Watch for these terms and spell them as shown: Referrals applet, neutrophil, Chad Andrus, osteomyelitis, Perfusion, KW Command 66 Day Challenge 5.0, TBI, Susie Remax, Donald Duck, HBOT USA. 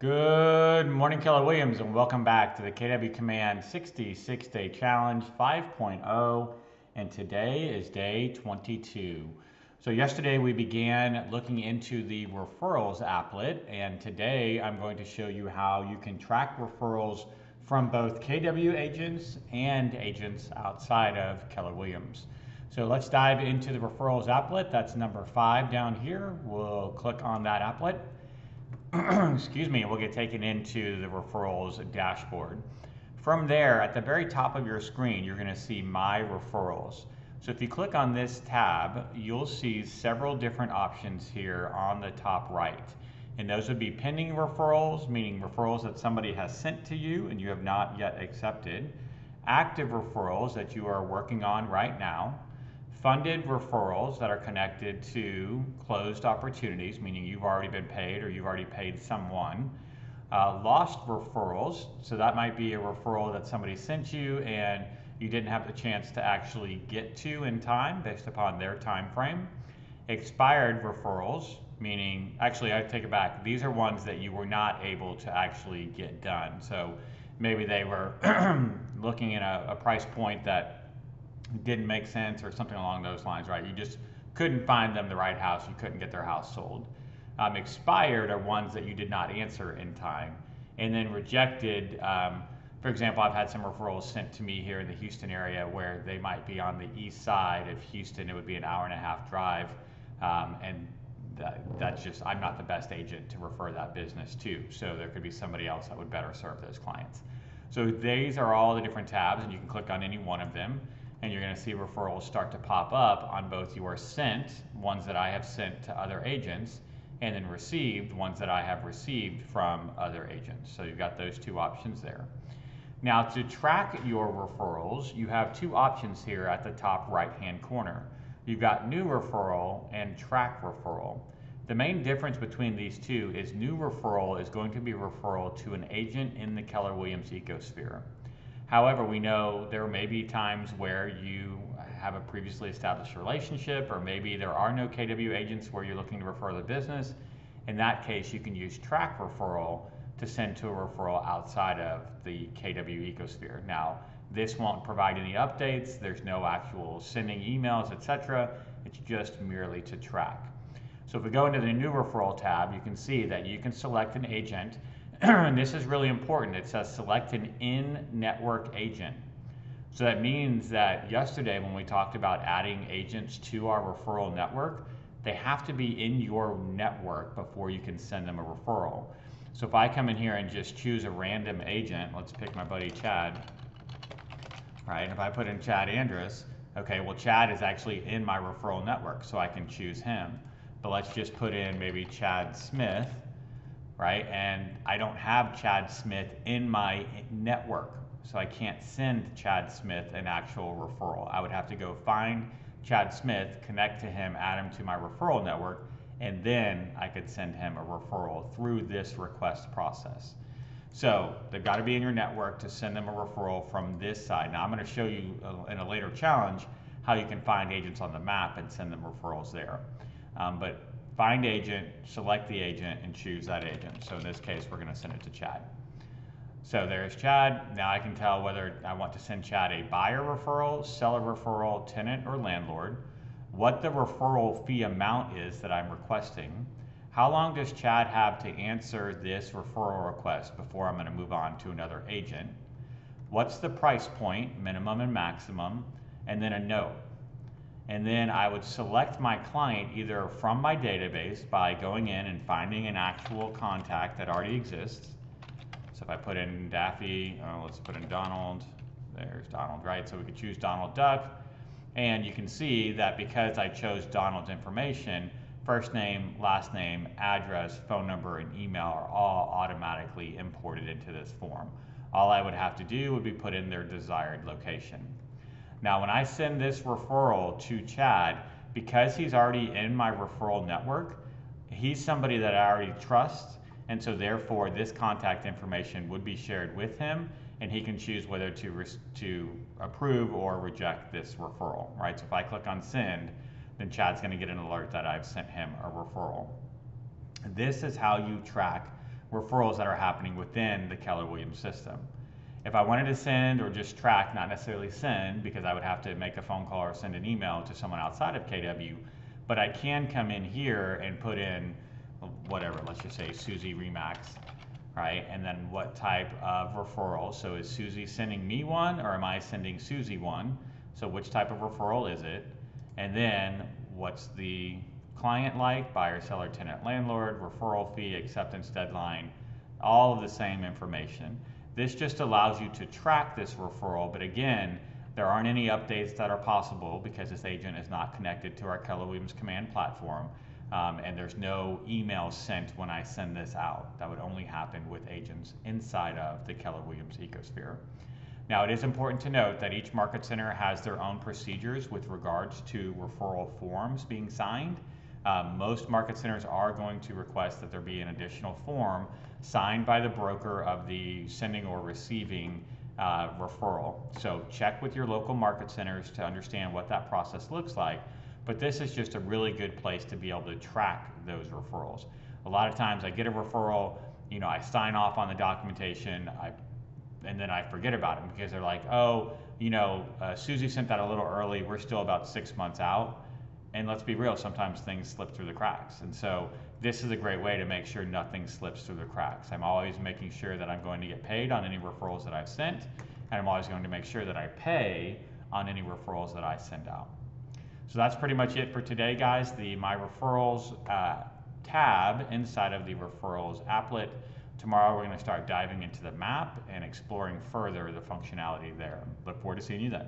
Good morning, Keller Williams, and welcome back to the KW Command 66 Day Challenge 5.0, and today is day 22. So yesterday we began looking into the referrals applet, and today I'm going to show you how you can track referrals from both KW agents and agents outside of Keller Williams. So let's dive into the referrals applet. That's number 5 down here. We'll click on that applet. Excuse me, we'll get taken into the referrals dashboard. From there, at the very top of your screen, you're going to see My Referrals. So if you click on this tab, you'll see several different options here on the top right. And those would be pending referrals, meaning referrals that somebody has sent to you and you have not yet accepted. Active referrals that you are working on right now. Funded referrals that are connected to closed opportunities, meaning you've already been paid or you've already paid someone. Lost referrals, so that might be a referral that somebody sent you and you didn't have the chance to actually get to in time based upon their time frame. Expired referrals, meaning, actually I take it back, these are ones that you were not able to actually get done. So maybe they were looking at a price point that didn't make sense or something along those lines, right? You just couldn't find them the right house, you couldn't get their house sold. Expired are ones that you did not answer in time. And then rejected, for example, I've had some referrals sent to me here in the Houston area where they might be on the east side of Houston. It would be an hour-and-a-half drive, and that's just, I'm not the best agent to refer that business to, so there could be somebody else that would better serve those clients. So these are all the different tabs, and you can click on any one of them. And you're going to see referrals start to pop up on both your sent, ones that I have sent to other agents, and then received, ones that I have received from other agents. So you've got those two options there. Now to track your referrals, you have two options here at the top right-hand corner. You've got new referral and track referral. The main difference between these two is new referral is going to be referral to an agent in the Keller Williams ecosphere. However, we know there may be times where you have a previously established relationship, or maybe there are no KW agents where you're looking to refer the business. In that case, you can use track referral to send to a referral outside of the KW ecosphere. Now, this won't provide any updates. There's no actual sending emails, etc. It's just merely to track. So if we go into the new referral tab, you can see that you can select an agent. This is really important. It says select an in-network agent. So that means that yesterday when we talked about adding agents to our referral network, they have to be in your network before you can send them a referral. So if I come in here and just choose a random agent, let's pick my buddy Chad, right? If I put in Chad Andrus, okay, well Chad is actually in my referral network, so I can choose him. But let's just put in maybe Chad Smith, right? And I don't have Chad Smith in my network, so I can't send Chad Smith an actual referral. I would have to go find Chad Smith, connect to him, add him to my referral network, and then I could send him a referral through this request process. So they've got to be in your network to send them a referral from this side. Now I'm going to show you in a later challenge how you can find agents on the map and send them referrals there. But find agent, select the agent, and choose that agent. So in this case, we're going to send it to Chad. So there's Chad. Now I can tell whether I want to send Chad a buyer referral, seller referral, tenant, or landlord, what the referral fee amount is that I'm requesting, how long does Chad have to answer this referral request before I'm going to move on to another agent, what's the price point, minimum and maximum, and then a note. And then I would select my client either from my database by going in and finding an actual contact that already exists. So if I put in Daffy, let's put in Donald, there's Donald, right? So we could choose Donald Duck. And you can see that because I chose Donald's information, first name, last name, address, phone number, and email are all automatically imported into this form. All I would have to do would be put in their desired location. Now, when I send this referral to Chad, because he's already in my referral network, he's somebody that I already trust, and so therefore this contact information would be shared with him, and he can choose whether to approve or reject this referral, right? So if I click on send, then Chad's going to get an alert that I've sent him a referral. This is how you track referrals that are happening within the Keller Williams system. If I wanted to send or just track, not necessarily send, because I would have to make a phone call or send an email to someone outside of KW, but I can come in here and put in whatever, let's just say Susie Remax, right? And then what type of referral? So is Susie sending me one, or am I sending Susie one? So which type of referral is it? And then what's the client like, buyer, seller, tenant, landlord, referral fee, acceptance deadline, all of the same information. This just allows you to track this referral, but again, there aren't any updates that are possible because this agent is not connected to our Keller Williams Command platform, and there's no email sent when I send this out. That would only happen with agents inside of the Keller Williams ecosphere. Now, it is important to note that each market center has their own procedures with regards to referral forms being signed. Most market centers are going to request that there be an additional form signed by the broker of the sending or receiving referral. So check with your local market centers to understand what that process looks like. But this is just a really good place to be able to track those referrals. A lot of times I get a referral, you know, I sign off on the documentation, and then I forget about them because they're like, oh, you know, Susie sent that a little early. We're still about 6 months out. And let's be real, sometimes things slip through the cracks. And so this is a great way to make sure nothing slips through the cracks. I'm always making sure that I'm going to get paid on any referrals that I've sent, and I'm always going to make sure that I pay on any referrals that I send out. So that's pretty much it for today, guys. The My Referrals tab inside of the Referrals applet. Tomorrow we're going to start diving into the map and exploring further the functionality there. Look forward to seeing you then.